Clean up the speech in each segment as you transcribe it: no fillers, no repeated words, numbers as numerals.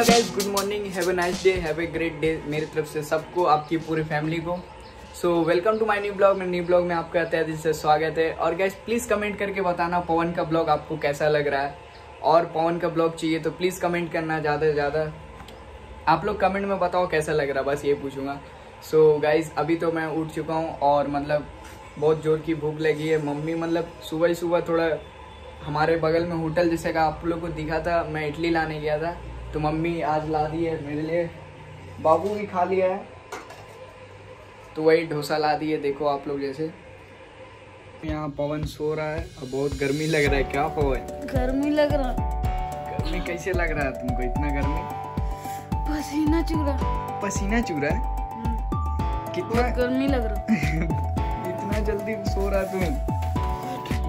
Hello guys, good morning, have a nice day, have a great day मेरी तरफ से सबको, आपकी पूरी फैमिली को। So welcome to my new blog. मेरे न्यू ब्लॉग में आपका तहे दिल से स्वागत है। और गाइस प्लीज़ कमेंट करके बताना पवन का ब्लॉग आपको कैसा लग रहा है, और पवन का ब्लॉग चाहिए तो प्लीज़ कमेंट करना ज़्यादा से ज़्यादा। आप लोग कमेंट में बताओ कैसा लग रहा, बस ये पूछूंगा। सो गाइस अभी तो मैं उठ चुका हूँ और मतलब बहुत ज़ोर की भूख लगी है। मम्मी मतलब सुबह ही सुबह थोड़ा हमारे बगल में होटल जैसे का आप लोग को दिखा था, मैं इडली लाने गया था तो मम्मी आज ला दी है मेरे लिए। बाबू भी खा लिया है तो वही डोसा ला दिए, देखो आप लोग। जैसे यहाँ पवन सो रहा है और बहुत गर्मी लग रहा है। क्या पवन, गर्मी लग रहा है? गर्मी कैसे लग रहा है तुमको? इतना गर्मी, पसीना चूरा। पसीना चूरा? कितना गर्मी लग रहा है इतना जल्दी सो रहा तुम?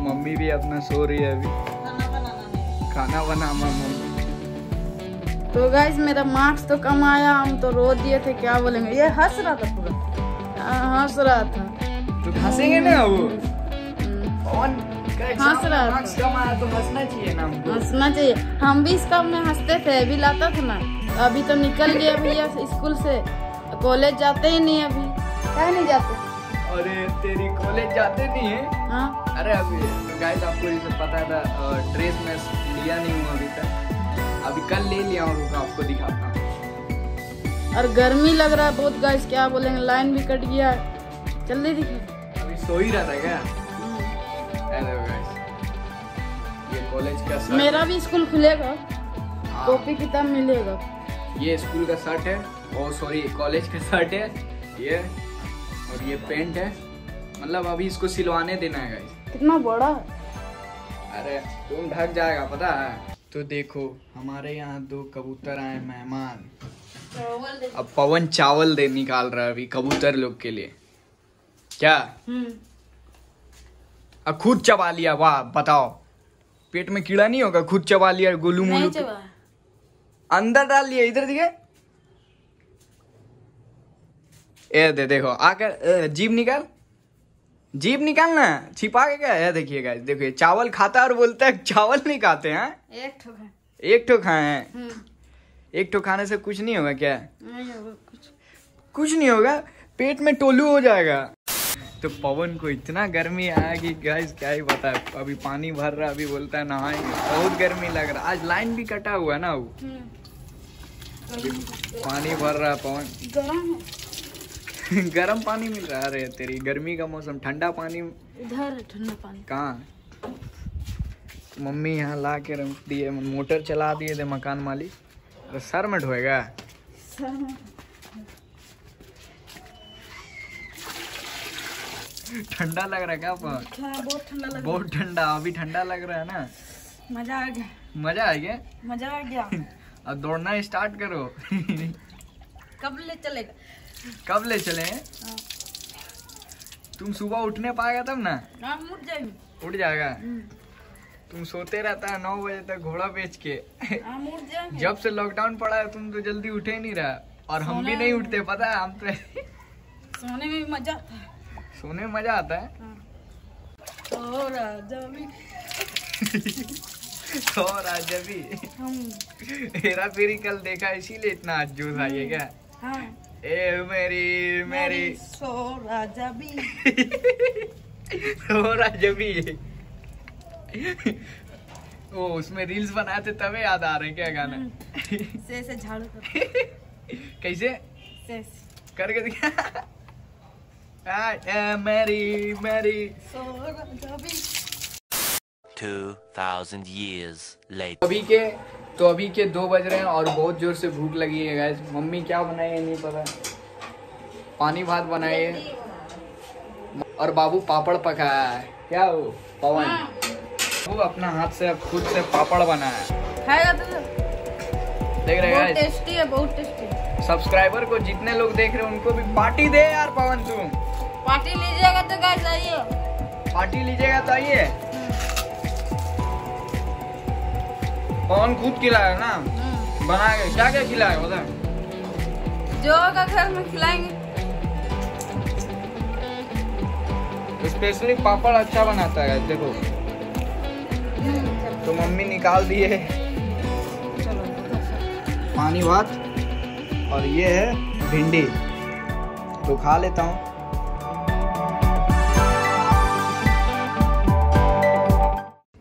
मम्मी भी अपना सो रही है, अभी खाना बना मम्मी। तो गाइस मेरा मार्क्स तो कम आया, हम तो रो दिए थे, क्या बोलेंगे। ये हंस रहा था पूरा, हंस रहा था तो हंसेंगे ना। वो पवन का एग्जाम मार्क्स कम आया तो हंसना चाहिए ना, हंसना चाहिए। हम भी इसका में हंसते थे, अभी लाता था ना। अभी तो निकल गया भैया स्कूल से, कॉलेज जाते ही नहीं। अभी क्या नहीं जाते? अरे तेरी कॉलेज जाते नहीं है? हाँ? अरे अभी तो गाइस आपको ये सब पता था, ड्रेस में लिया नहीं हुआ अभी तक, अभी कल ले लिया हूँ, आपको दिखाता हूँ। और गर्मी लग रहा है बहुत गाइस, क्या बोलेंगे, लाइन भी कट गया है। जल्दी दिखा, अभी सो ही रहा था क्या? हेलो गाइस, ये कॉलेज का शर्ट, मेरा भी स्कूल खुलेगा, कॉपी किताब मिलेगा। ये स्कूल का शर्ट है, और सॉरी कॉलेज का शर्ट है ये, और ये पेंट है। मतलब अभी इसको सिलवाने देना है गाइस। कितना बड़ा? अरे तुम ढक जाएगा पता है। तो देखो हमारे यहाँ दो कबूतर आए मेहमान। अब पवन चावल दे निकाल रहा है अभी कबूतर लोग के लिए। क्या अब खुद चबा लिया? वाह, बताओ पेट में कीड़ा नहीं होगा? खुद चबा लिया, गोलू मोलू अंदर डाल लिया। इधर दिखे, ए दे देखो, आकर जीभ निकाल, जीभ निकालना छिपा के। क्या है देखिएगा, देखिए चावल खाता और बोलता है चावल नहीं खाते हैं। एक ठो खाए हैं, एक तो खाने से कुछ नहीं होगा। क्या नहीं होगा? कुछ नहीं होगा, पेट में टोलू हो जाएगा। तो पवन को इतना गर्मी आया कि गाइस क्या ही बता। अभी पानी भर रहा, अभी बोलता है नहाएंगे, बहुत गर्मी लग रहा। आज लाइन भी कटा हुआ ना, वो पानी भर रहा पवन, गरम गरम पानी मिल रहा। अरे तेरी गर्मी का मौसम, ठंडा पानी इधर, ठंडा पानी कहाँ? मम्मी यहाँ ला के रख दिए, मोटर चला दिए थे मकान मालिक। सर में ढोएगा, ठंडा लग रहा है क्या? बहुत ठंडा लग रहा है, बहुत ठंडा। अभी ठंडा लग रहा है ना, मजा आ गया, मजा आ गया, मजा आ गया। अब दौड़ना स्टार्ट करो कब ले चलेगा, कब ले चले? तुम सुबह उठने पाएगा तब ना, उठ जाएगी, उठ जाएगा। तुम सोते रहता है 9 बजे तक घोड़ा बेच के। जब से लॉकडाउन पड़ा है तुम तो जल्दी उठे ही नहीं रहा, और हम भी नहीं उठते पता है। हम तो सोने में मजा, सोने में मजा आता है। तो राजा भी तो राजा भी हेरा फेरी कल देखा, इसीलिए इतना आज जोश आइएगा। हाँ। ए मेरी मेरी सो राजा भी तो राजा भी वो उसमें रील्स बनाए थे तब याद आ रहे क्या गाना? से झाड़ू कैसे से करके दिखा मेरी मेरी। 2000 years later। अभी के 2 बज रहे हैं और बहुत जोर से भूख लगी है गाइस। मम्मी क्या बनाई है नहीं पता, पानी भात बनाई है, और बाबू पापड़ पकाया है। क्या हो पवन? हाँ। वो अपना हाथ से अब खुद से पापड़ बनाया है, देख रहे हैं, टेस्टी है, बहुत टेस्टी। सब्सक्राइबर को जितने लोग देख रहे हैं उनको भी पार्टी दे यार पवन। तुम पार्टी लीजिएगा तो गाइस आइए, पार्टी लीजिएगा तो आइए। पवन खुद खिलाया ना, बना के क्या क्या खिलाया बता? जो होगा घर में खिलाएंगे। स्पेशली पापड़ अच्छा बनाता है देखो। तो मम्मी निकाल दिए, पानी भात और ये है भिंडी, तो खा लेता हूँ।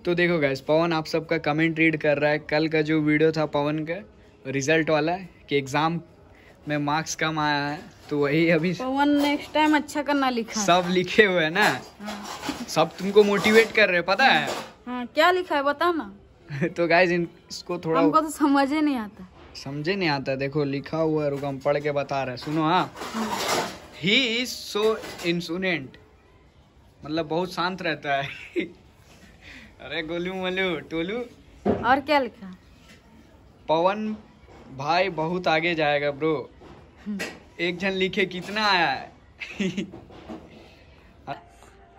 तो देखो गाइस, पवन आप सबका कमेंट रीड कर रहा है। कल का जो वीडियो था पवन का रिजल्ट वाला है कि एग्ज़ाम में मार्क्स कम आया है, तो वही अभी पवन नेक्स्ट टाइम अच्छा करना लिखा। सब लिखे हुए है ना, सब तुमको मोटिवेट कर रहे, पता है क्या लिखा है बता ना। तो गाइस इसको थोड़ा हमको तो समझे नहीं आता। देखो लिखा हुआ है, रुको हम पढ़ के बता रहे, सुनो। हाँ, ही इज सो इंसुलेंट, मतलब बहुत शांत रहता है। अरे गोलू मलू टोलू। और क्या लिखा? पवन भाई बहुत आगे जाएगा ब्रो। एक जन लिखे कितना आया है।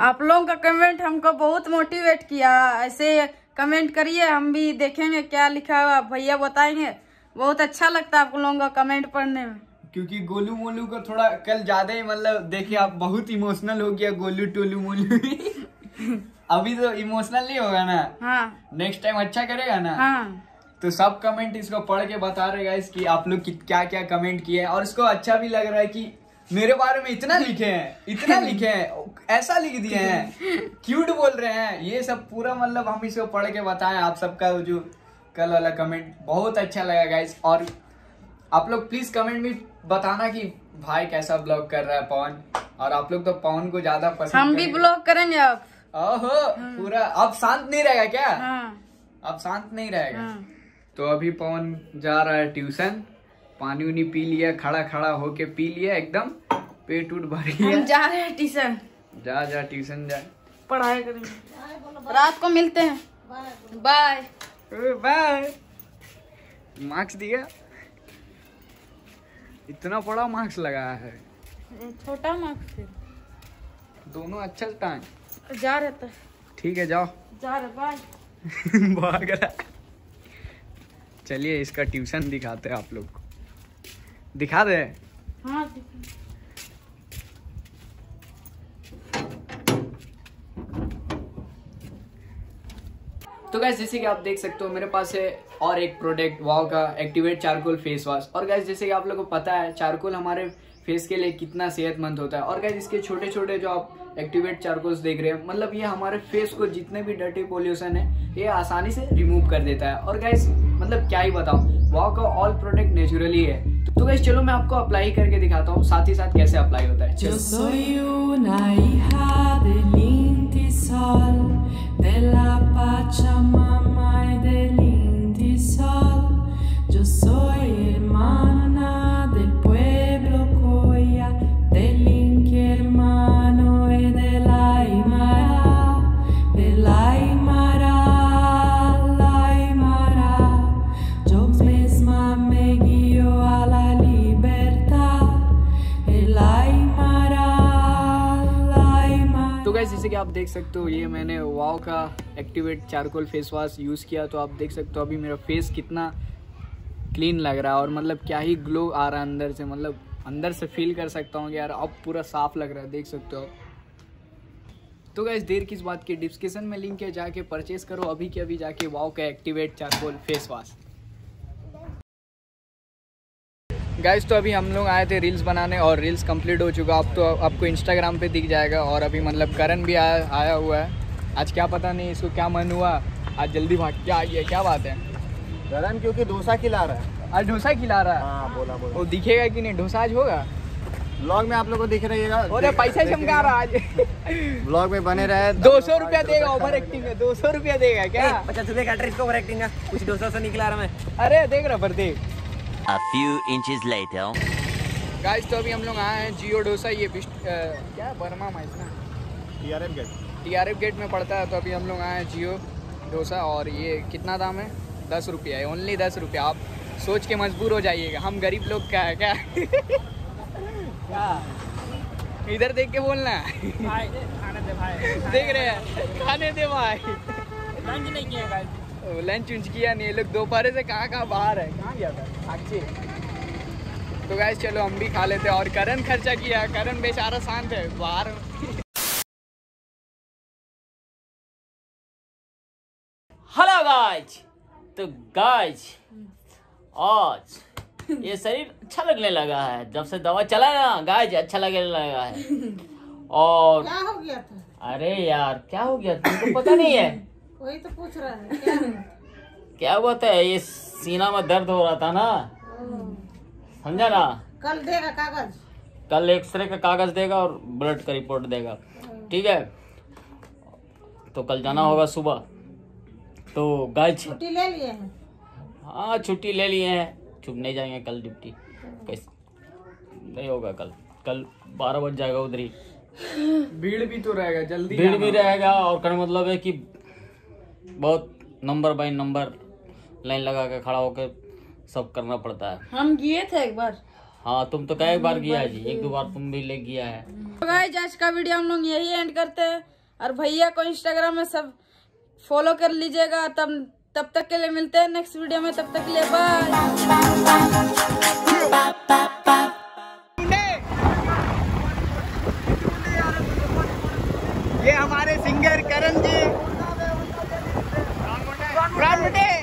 आप लोगों का कमेंट हमको बहुत मोटिवेट किया। ऐसे कमेंट करिए, हम भी देखेंगे क्या लिखा हुआ, भैया बताएंगे। बहुत अच्छा लगता है आप लोगों का कमेंट पढ़ने में, क्योंकि गोलू मोलू को थोड़ा कल ज्यादा ही, मतलब देखिए आप बहुत इमोशनल हो गया गोलू टोलू मोलू। अभी तो इमोशनल नहीं होगा ना। हाँ। नेक्स्ट टाइम अच्छा करेगा ना। हाँ। तो सब कमेंट इसको पढ़ के बता रहे गाइस कि आप लोग क्या क्या कमेंट किए, और इसको अच्छा भी लग रहा है कि मेरे बारे में इतना लिखे हैं, ऐसा लिख दिए हैं, क्यूट बोल रहे हैं, ये सब पूरा, मतलब हम इसको पढ़ के बताएं। आप सबका जो कल वाला कमेंट बहुत अच्छा लगा गाइस, और आप लोग प्लीज कमेंट में बताना कि भाई कैसा ब्लॉग कर रहा है पवन, और आप लोग तो पवन को ज्यादा पसंद। हम भी ब्लॉग करेंगे। आप ओहो पूरा अब शांत नहीं रहेगा क्या? हाँ। अब शांत नहीं रहेगा। हाँ। तो अभी पवन जा रहा है ट्यूशन, पानी उनी पी लिया, खड़ा होके पी लिया, एकदम पेट उठ भर गया। हम जा रहे हैं ट्यूशन। जा ट्यूशन जा, पढ़ाई करेंगे। रात को मिलते हैं, बाय बाय। मार्क्स दिया, इतना बड़ा मार्क्स लगा है, छोटा मार्क्स दोनों अच्छा टाइम जा रहता है। ठीक है जाओ, जा रहा बाय। भाग रहा। चलिए इसका ट्यूशन दिखाते हैं आप लोग को, दिखा दे। हाँ, तो गाइस जैसे कि आप देख सकते हो मेरे पास है और एक प्रोडक्ट, वाव का एक्टिवेट चारकोल फेस वॉश। और गाइस जैसे कि आप लोगों को पता है चारकोल हमारे फेस के लिए कितना सेहतमंद होता है, और गाइस इसके छोटे छोटे जो आप एक्टिवेट चारकोल्स देख रहे हैं, मतलब ये हमारे फेस को जितने भी डर्टी पोल्यूशन है ये आसानी से रिमूव कर देता है। और गाइस मतलब क्या ही बताऊं, वाव का ऑल प्रोडक्ट नेचुरली है। तो गाइस चलो मैं आपको अप्लाई करके दिखाता हूँ, साथ ही साथ कैसे अप्लाई होता है। जैसे कि आप देख सकते हो ये मैंने वाव का activate charcoal face wash use किया, तो आप देख सकते हो अभी मेरा फेस कितना क्लीन लग रहा है, और मतलब क्या ही ग्लो आ रहा है अंदर से, मतलब अंदर से फील कर सकता हूँ यार अब पूरा साफ लग रहा है, देख सकते हो। तो गाइस देर किस बात की, डिस्क्रिप्शन में लिंक है, जाके परचेस करो अभी के अभी जाके वाव का activate charcoal face wash. Guys तो अभी हम लोग आए थे रील्स बनाने, और रील्स कंप्लीट हो चुका, अब तो आपको इंस्टाग्राम पे दिख जाएगा। और अभी मतलब करन भी आया हुआ है आज, क्या पता नहीं इसको क्या मन हुआ, आज जल्दी भाग के आ गया। क्या बात है करन, क्योंकि डोसा खिला रहा है आज, डोसा खिला रहा है। हाँ, बोला। वो दिखेगा कि नहीं डोसा आज होगा ब्लॉग में, आप लोगों को दिख रहा है, पैसा चमका रहा आज ब्लॉग में, बने रहे। 200 रुपया देगा, ओवर एक्टिंग है। 200 रुपया देगा क्या? 50 रुपये का ट्रिप ओवर एक्टिंग है, कुछ 200 से निकला रहा मैं। अरे देख रहा प्रतीक। A few inches later. Guys तो अभी हम लोग आए हैं जियो डोसा, ये क्या बर्मा माइस ना, TRF गेट में पड़ता है। तो अभी हम लोग आए हैं जियो डोसा, और ये कितना दाम है? 10 रुपया है, ओनली 10 रुपया। आप सोच के मजबूर हो जाइएगा, हम गरीब लोग क्या है क्या? क्या इधर देख के बोलना है। भाई खाने दे भाई, देख रहे हैं, खाने दे भाई। लंच नहीं किया गाइस, लंच उंच किया नहीं, लोग दोपहर से कहाँ बाहर है, कहाँ गया था अच्छे। तो गाइस चलो हम भी खा लेते हैं, और करण खर्चा किया, करण बेचारा शांत है बाहर। हेलो गाइस, तो गाइस आज ये शरीर अच्छा लगने लगा है, जब से दवा चला ना गाइस अच्छा लगने लगा है। और क्या हो गया था? अरे यार क्या हो गया तुमको पता नहीं है? वही तो पूछ रहा है क्या हुआ था? ये सीना में दर्द हो रहा था ना, समझा ना? कल देगा कागज, कल एक्सरे का कागज देगा और ब्लड का रिपोर्ट देगा, ठीक है? तो कल जाना होगा सुबह। तो गाइस छुट्टी ले लिए हैं? हाँ छुट्टी ले लिए हैं, छुप नहीं जाएंगे कल ड्यूटी, नहीं होगा कल, कल 12 बज जाएगा उधर ही। भीड़ भी तो रहेगा, जल्दी भीड़ भी रहेगा। और कहने का मतलब है कि बहुत नंबर बाय नंबर लाइन लगा के खड़ा होकर सब करना पड़ता है। हम गए थे एक बार। हाँ तुम तो कई बार गया जी, एक दो बार तुम भी ले गया है। तो गाइस आज का वीडियो हम लोग यही एंड करते हैं, और भैया को इंस्टाग्राम में सब फॉलो कर लीजिएगा। तब तक के लिए मिलते हैं नेक्स्ट वीडियो में, तब तक के लिए बाय। ये हमारे सिंगर करण जी।